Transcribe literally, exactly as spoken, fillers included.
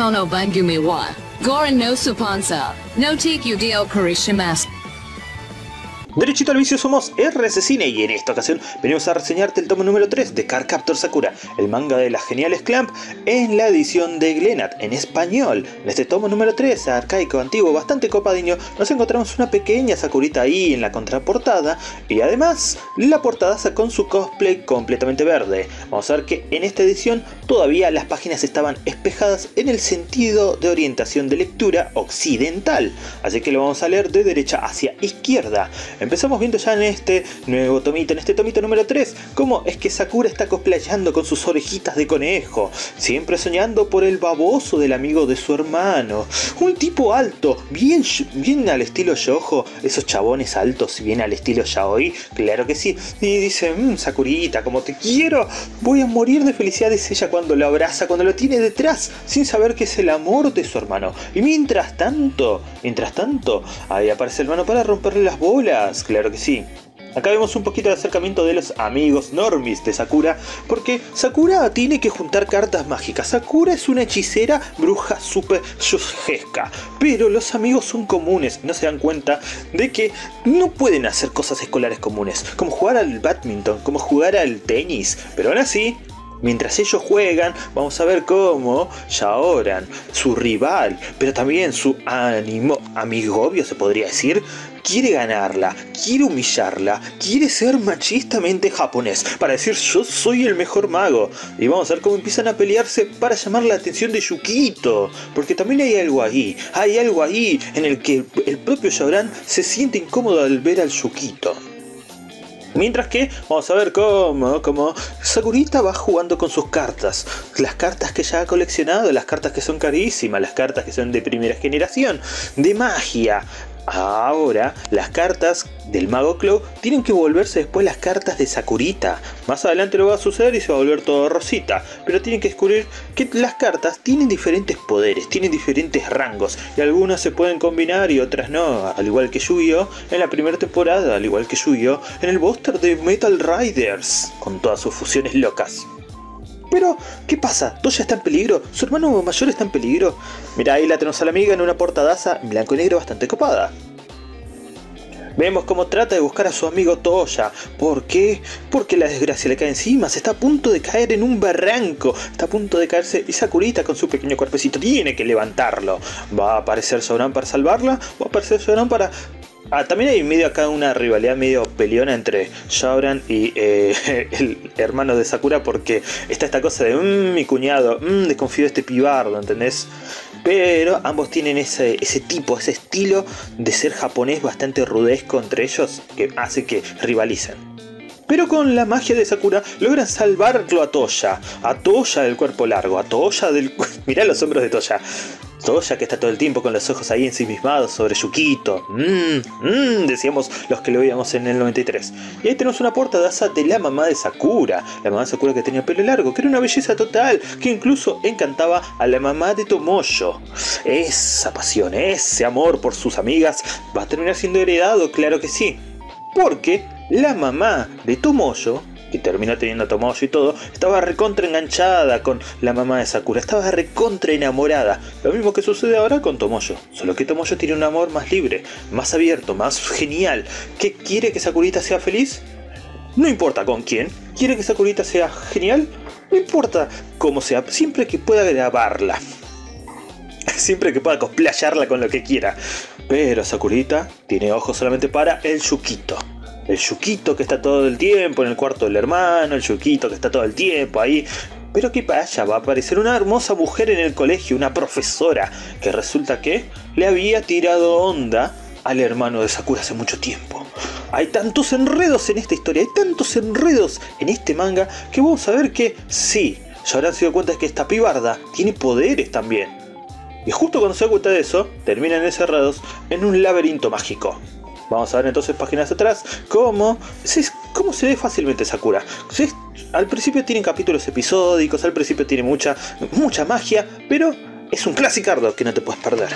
Kono Bagumi wa Goran no Supansa no take Yu-Gi-Oh! Kurishimasu. Derechito al vicio, somos R D C Cine y en esta ocasión venimos a reseñarte el tomo número tres de Card Captor Sakura, el manga de las geniales Clamp, en la edición de Glenat, en español. En este tomo número tres, arcaico, antiguo, bastante copadinho, nos encontramos una pequeña Sakurita ahí en la contraportada, y además la portadaza con su cosplay completamente verde. Vamos a ver que en esta edición todavía las páginas estaban espejadas en el sentido de orientación de lectura occidental, así que lo vamos a leer de derecha hacia izquierda. Empezamos viendo ya en este nuevo tomito, en este tomito número tres, cómo es que Sakura está cosplayando con sus orejitas de conejo, siempre soñando por el baboso del amigo de su hermano. Un tipo alto, bien, bien al estilo Yojo, esos chabones altos, bien al estilo Yaoi, claro que sí. Y dice, mmm, Sakurita, como te quiero, voy a morir de felicidad, dice ella cuando lo abraza, cuando lo tiene detrás, sin saber que es el amor de su hermano. Y mientras tanto, mientras tanto, ahí aparece el hermano para romperle las bolas. Claro que sí. Acá vemos un poquito de acercamiento de los amigos normis de Sakura, porque Sakura tiene que juntar cartas mágicas. Sakura es una hechicera bruja super yujesca, pero los amigos son comunes, no se dan cuenta de que no pueden hacer cosas escolares comunes, como jugar al badminton, como jugar al tenis, pero aún así... Mientras ellos juegan, vamos a ver cómo Shaoran, su rival, pero también su ánimo amigobio, se podría decir, quiere ganarla, quiere humillarla, quiere ser machistamente japonés, para decir yo soy el mejor mago. Y vamos a ver cómo empiezan a pelearse para llamar la atención de Yukito, porque también hay algo ahí, hay algo ahí en el que el propio Shaoran se siente incómodo al ver al Yukito. Mientras que vamos a ver cómo, cómo Sakurita va jugando con sus cartas. Las cartas que ya ha coleccionado, las cartas que son carísimas, las cartas que son de primera generación, de magia. Ahora, las cartas del mago Claw tienen que volverse después las cartas de Sakurita. Más adelante lo va a suceder y se va a volver todo rosita. Pero tienen que descubrir que las cartas tienen diferentes poderes, tienen diferentes rangos. Y algunas se pueden combinar y otras no. Al igual que Yu-Gi-Oh! En la primera temporada, al igual que Yu-Gi-Oh! En el bóster de Metal Riders, con todas sus fusiones locas. Pero, ¿qué pasa? ¿Toya está en peligro? ¿Su hermano mayor está en peligro? Mirá, ahí la tenemos a la amiga en una portadaza blanco y negro bastante copada. Vemos cómo trata de buscar a su amigo Toya. ¿Por qué? Porque la desgracia le cae encima, se está a punto de caer en un barranco, está a punto de caerse, y Sakurita con su pequeño cuerpecito tiene que levantarlo. ¿Va a aparecer Shaoran para salvarla? ¿Va a aparecer Shaoran para...? Ah, también hay medio acá una rivalidad medio peleona entre Shaoran y eh, el hermano de Sakura, porque está esta cosa de mmm, mi cuñado, mmm, desconfío de este pibardo, ¿entendés? Pero ambos tienen ese, ese tipo, ese estilo de ser japonés bastante rudesco entre ellos, que hace que rivalicen. Pero con la magia de Sakura logran salvarlo a Toya. A Toya del cuerpo largo, a Toya del... Mirá los hombros de Toya. Toya que está todo el tiempo con los ojos ahí ensimismados sobre Yukito. Mmm, mmm, decíamos los que lo veíamos en el noventa y tres. Y ahí tenemos una portadaza de la mamá de Sakura. La mamá de Sakura que tenía pelo largo, que era una belleza total, que incluso encantaba a la mamá de Tomoyo. Esa pasión, ese amor por sus amigas va a terminar siendo heredado, claro que sí. Porque... la mamá de Tomoyo, que terminó teniendo a Tomoyo y todo, estaba recontra enganchada con la mamá de Sakura, estaba recontra enamorada. Lo mismo que sucede ahora con Tomoyo, solo que Tomoyo tiene un amor más libre, más abierto, más genial. ¿Qué quiere que Sakurita sea feliz? No importa con quién. ¿Quiere que Sakurita sea genial? No importa cómo sea, siempre que pueda grabarla. Siempre que pueda cosplayarla con lo que quiera. Pero Sakurita tiene ojos solamente para el Yukito. El Yukito que está todo el tiempo en el cuarto del hermano, el Yukito que está todo el tiempo ahí. Pero qué pasa, va a aparecer una hermosa mujer en el colegio, una profesora, que resulta que le había tirado onda al hermano de Sakura hace mucho tiempo. Hay tantos enredos en esta historia, hay tantos enredos en este manga, que vamos a ver que sí, ya habrán sido cuenta que esta pibarda tiene poderes también. Y justo cuando se da cuenta de eso, terminan encerrados en un laberinto mágico. Vamos a ver entonces páginas atrás cómo se, cómo se ve fácilmente Sakura. Se, al principio tienen capítulos episódicos, al principio tiene mucha, mucha magia, pero es un clasicardo que no te puedes perder.